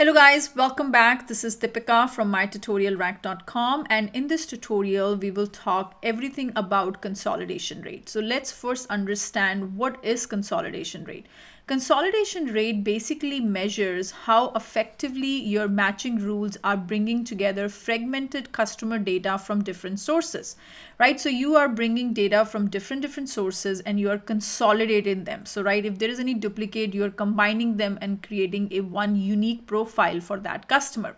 Hello guys, welcome back. This is Tipika from MyTutorialRack.com, and in this tutorial we will talk everything about consolidation rate. So let's first understand what is consolidation rate. Consolidation rate basically measures how effectively your matching rules are bringing together fragmented customer data from different sources, right? So you are bringing data from different sources and you are consolidating them. So right, if there is any duplicate, you're combining them and creating a one unique profile for that customer.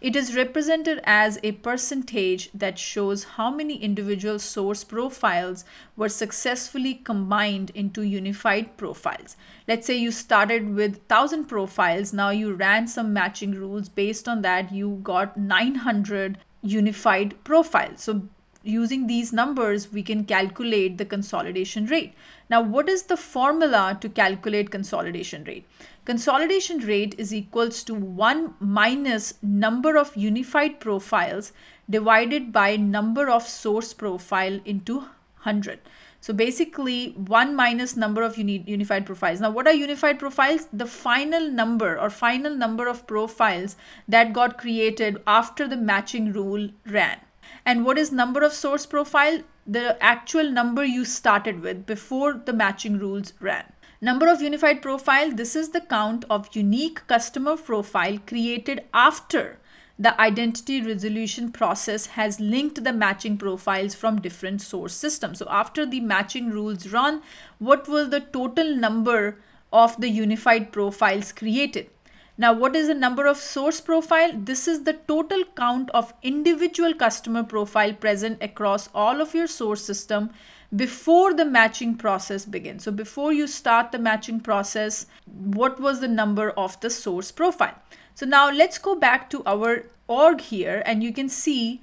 It is represented as a percentage that shows how many individual source profiles were successfully combined into unified profiles. Let's say you started with 1,000 profiles. Now you ran some matching rules. Based on that, you got 900 unified profiles. So using these numbers, we can calculate the consolidation rate. Now, what is the formula to calculate consolidation rate? Consolidation rate is equals to 1 minus number of unified profiles divided by number of source profile into 100. So basically 1 minus number of unified profiles. Now, what are unified profiles? The final number of profiles that got created after the matching rule ran. And what is number of source profile? The actual number you started with before the matching rules ran. Number of unified profile, this is the count of unique customer profile created after the identity resolution process has linked the matching profiles from different source systems. So after the matching rules run, what was the total number of the unified profiles created? Now, what is the number of source profile? This is the total count of individual customer profile present across all of your source system before the matching process begins. So before you start the matching process, what was the number of the source profile? So now let's go back to our org here, and you can see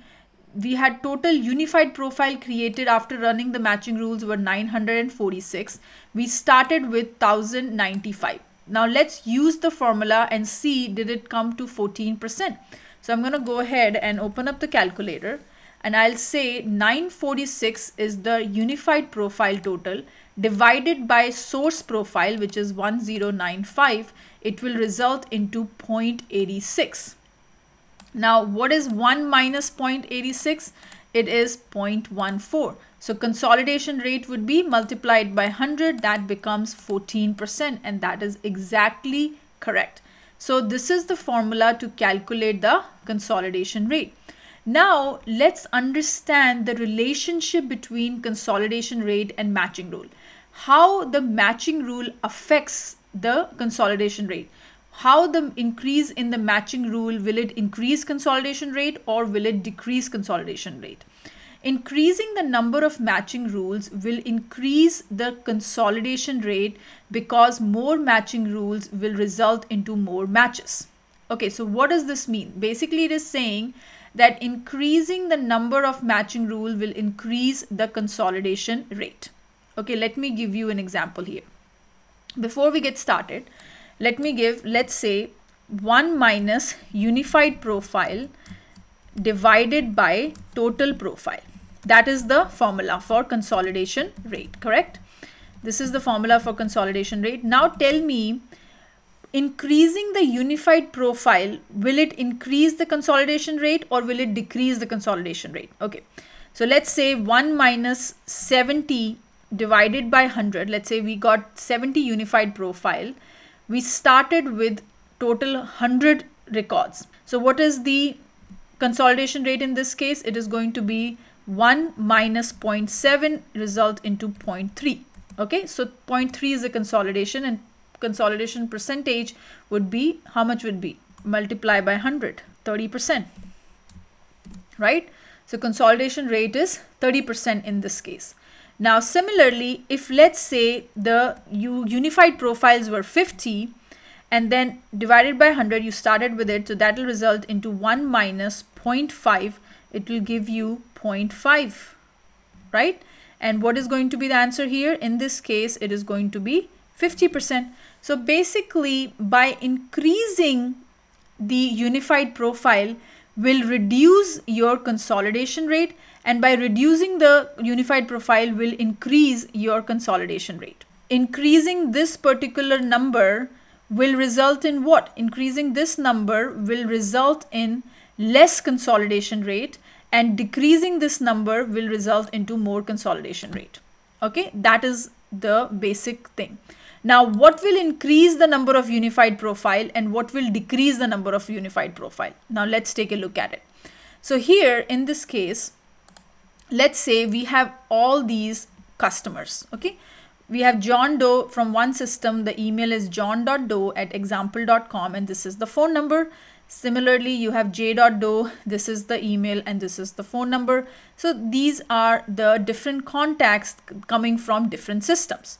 we had total unified profile created after running the matching rules were 946. We started with 1,095. Now let's use the formula and see, did it come to 14%? So I'm going to go ahead and open up the calculator, and I'll say 946 is the unified profile total divided by source profile, which is 1095. It will result into 0.86. Now, what is 1 minus 0.86? It is 0.14. So consolidation rate would be multiplied by 100. That becomes 14%, and that is exactly correct. So this is the formula to calculate the consolidation rate. Now let's understand the relationship between consolidation rate and matching rule. How the matching rule affects the consolidation rate. How the increase in the matching rule, will it increase consolidation rate or will it decrease consolidation rate? Increasing the number of matching rules will increase the consolidation rate because more matching rules will result into more matches. Okay, so what does this mean? Basically, it is saying that increasing the number of matching rule will increase the consolidation rate. Okay, let me give you an example here. Before we get started, let's say 1 minus unified profile divided by total profile. That is the formula for consolidation rate, correct? This is the formula for consolidation rate. Now tell me, increasing the unified profile, will it increase the consolidation rate or will it decrease the consolidation rate? Okay, so let's say 1 minus 70 divided by 100. Let's say we got 70 unified profile. We started with total 100 records. So what is the consolidation rate in this case? It is going to be 1 minus 0.7 result into 0.3. Okay, so 0.3 is the consolidation, and consolidation percentage would be, how much would be? Multiply by 100, 30%, right? So consolidation rate is 30% in this case. Now, similarly, if let's say the unified profiles were 50 and then divided by 100, you started with it. So that will result into 1 minus 0.5. It will give you 0.5, right? And what is going to be the answer here? In this case, it is going to be 50%. So basically, by increasing the unified profile, will reduce your consolidation rate, and by reducing the unified profile will increase your consolidation rate. Increasing this particular number will result in what? Increasing this number will result in less consolidation rate, and decreasing this number will result into more consolidation rate. Okay, that is the basic thing. Now, what will increase the number of unified profile and what will decrease the number of unified profile? Now let's take a look at it. So here in this case, let's say we have all these customers. Okay, we have John Doe from one system. The email is john.doe@example.com, and this is the phone number. Similarly, you have j.doe. This is the email and this is the phone number. So these are the different contacts coming from different systems.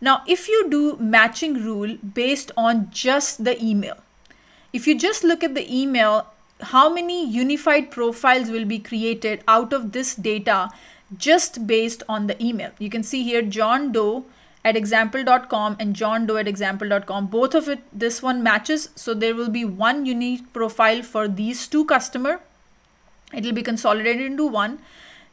Now, if you do matching rule based on just the email, if you just look at the email, how many unified profiles will be created out of this data just based on the email? You can see here JohnDoe@example.com and JohnDoe@example.com. Both of it, this one matches. So there will be one unique profile for these two customers. It will be consolidated into one.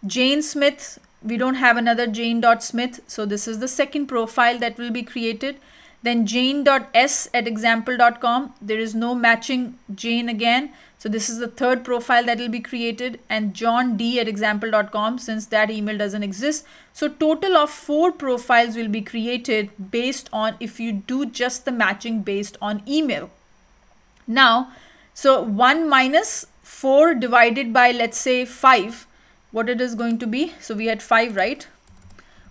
Jane Smith, we don't have another Jane.Smith. So this is the second profile that will be created. Then Jane.S@example.com. There is no matching Jane again. So this is the third profile that will be created, and JohnD@example.com, since that email doesn't exist. So total of 4 profiles will be created based on, if you do just the matching based on email. Now, so 1 minus 4 divided by, let's say 5, what it is going to be. So we had 5, right?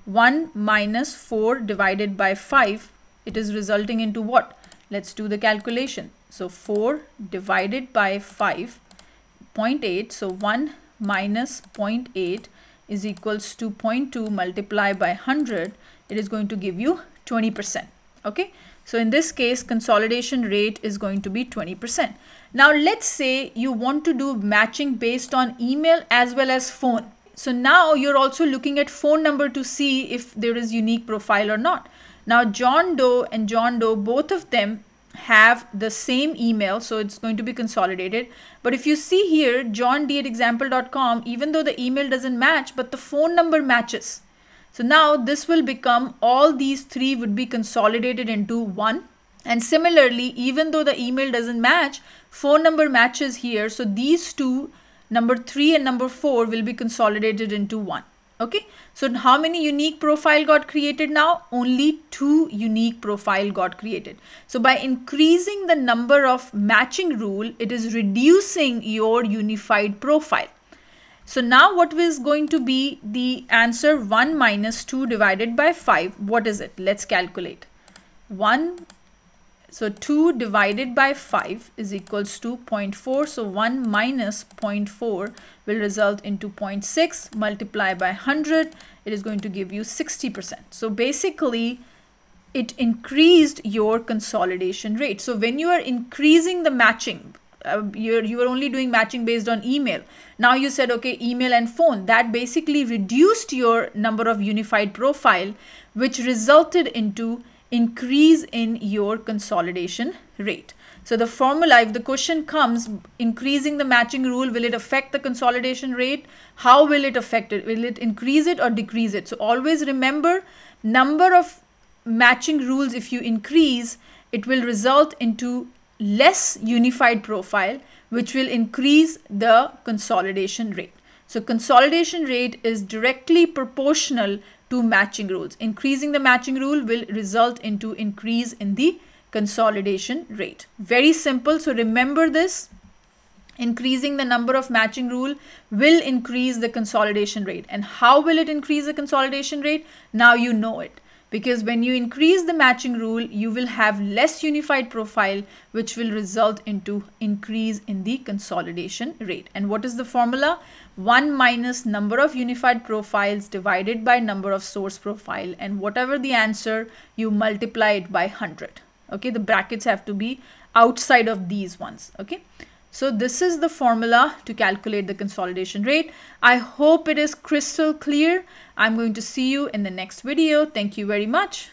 1 minus 4 divided by 5. It is resulting into what? Let's do the calculation. So 4 divided by 5.8. So 1 minus 0.8 is equals to 0.2 multiplied by 100. It is going to give you 20%. Okay. So in this case, consolidation rate is going to be 20%. Now let's say you want to do matching based on email as well as phone. So now you're also looking at phone number to see if there is unique profile or not. Now John Doe and John Doe, both of them have the same email, so it's going to be consolidated. But if you see here, JohnD@example.com, even though the email doesn't match, but the phone number matches. So now this will become, all these 3 would be consolidated into one. And similarly, even though the email doesn't match, phone number matches here. So these two, number 3 and number 4, will be consolidated into one. Okay, so how many unique profile got created now? Only 2 unique profile got created. So by increasing the number of matching rule, it is reducing your unified profile. So now what is going to be the answer? 1 minus 2 divided by 5. What is it? Let's calculate. 1, so 2 divided by 5 is equals to 0.4. So 1 minus 0.4 will result into 0.6 multiplied by 100. It is going to give you 60%. So basically, it increased your consolidation rate. So when you are increasing the matching, you were only doing matching based on email. Now you said, okay, email and phone. That basically reduced your number of unified profile, which resulted into increase in your consolidation rate. So the formula, if the question comes, increasing the matching rule, will it affect the consolidation rate? How will it affect it? Will it increase it or decrease it? So always remember, number of matching rules, if you increase, it will result into less unified profile, which will increase the consolidation rate. So consolidation rate is directly proportional to matching rules. Increasing the matching rule will result into increase in the consolidation rate. Very simple. So remember this, increasing the number of matching rule will increase the consolidation rate. And how will it increase the consolidation rate? Now you know it. Because when you increase the matching rule, you will have less unified profile, which will result into increase in the consolidation rate. And what is the formula? 1 minus number of unified profiles divided by number of source profile. And whatever the answer, you multiply it by 100. Okay, the brackets have to be outside of these ones. Okay. So this is the formula to calculate the consolidation rate. I hope it is crystal clear. I'm going to see you in the next video. Thank you very much.